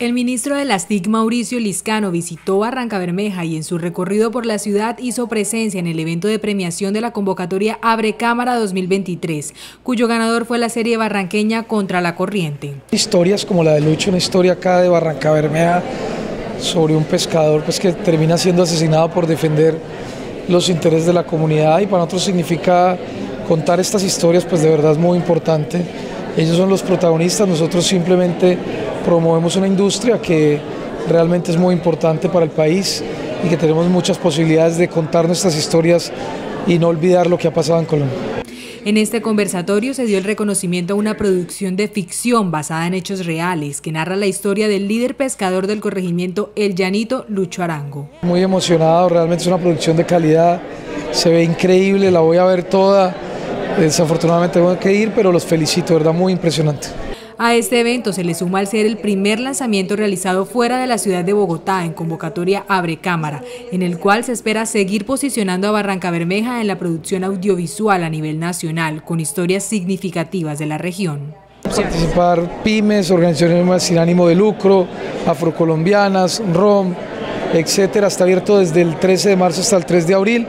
El ministro de las TIC, Mauricio Lizcano, visitó Barrancabermeja y en su recorrido por la ciudad hizo presencia en el evento de premiación de la convocatoria Abre Cámara 2023, cuyo ganador fue la serie barranqueña Contra la Corriente. Historias como la de Lucho, una historia acá de Barrancabermeja sobre un pescador que termina siendo asesinado por defender los intereses de la comunidad, y para nosotros significa contar estas historias de verdad es muy importante. Ellos son los protagonistas, nosotros simplemente promovemos una industria que realmente es muy importante para el país y que tenemos muchas posibilidades de contar nuestras historias y no olvidar lo que ha pasado en Colombia. En este conversatorio se dio el reconocimiento a una producción de ficción basada en hechos reales que narra la historia del líder pescador del corregimiento El Llanito, Lucho Arango. Muy emocionado, realmente es una producción de calidad, se ve increíble, la voy a ver toda. Desafortunadamente tengo que ir, pero los felicito, verdad, muy impresionante. A este evento se le suma al ser el primer lanzamiento realizado fuera de la ciudad de Bogotá en convocatoria Abre Cámara, en el cual se espera seguir posicionando a Barrancabermeja en la producción audiovisual a nivel nacional, con historias significativas de la región. Participar pymes, organizaciones sin ánimo de lucro, afrocolombianas, ROM, etcétera. Está abierto desde el 13 de marzo hasta el 3 de abril.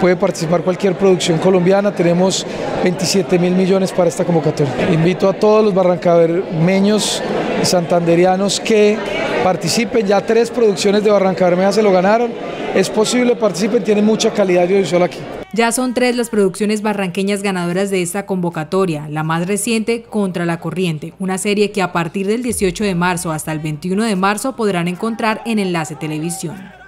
Puede participar cualquier producción colombiana, tenemos 27.000 millones para esta convocatoria. Invito a todos los barrancabermeños y santanderianos que participen, ya 3 producciones de Barrancabermeja se lo ganaron, es posible, participen, tienen mucha calidad audiovisual aquí. Ya son 3 las producciones barranqueñas ganadoras de esta convocatoria, la más reciente, Contra la Corriente, una serie que a partir del 18 de marzo hasta el 21 de marzo podrán encontrar en Enlace Televisión.